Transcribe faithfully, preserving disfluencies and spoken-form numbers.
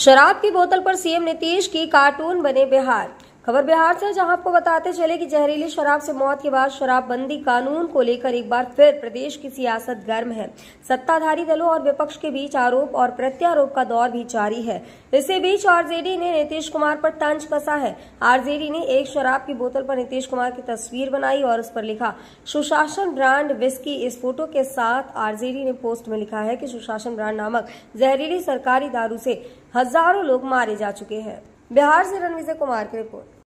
शराब की बोतल पर सीएम नीतीश की कार्टून बने बिहार। खबर बिहार से, जहां आपको बताते चले कि जहरीली शराब से मौत के बाद शराबबंदी कानून को लेकर एक बार फिर प्रदेश की सियासत गर्म है। सत्ताधारी दलों और विपक्ष के बीच आरोप और प्रत्यारोप का दौर भी जारी है। इसी बीच आरजेडी ने नीतीश कुमार पर तंज कसा है। आरजेडी ने एक शराब की बोतल पर नीतीश कुमार की तस्वीर बनाई और उस पर लिखा सुशासन ब्रांड विस्की। इस फोटो के साथ आरजेडी ने पोस्ट में लिखा है कि सुशासन ब्रांड नामक जहरीली सरकारी दारू से हजारों लोग मारे जा चुके हैं। बिहार से रणविजय कुमार की रिपोर्ट।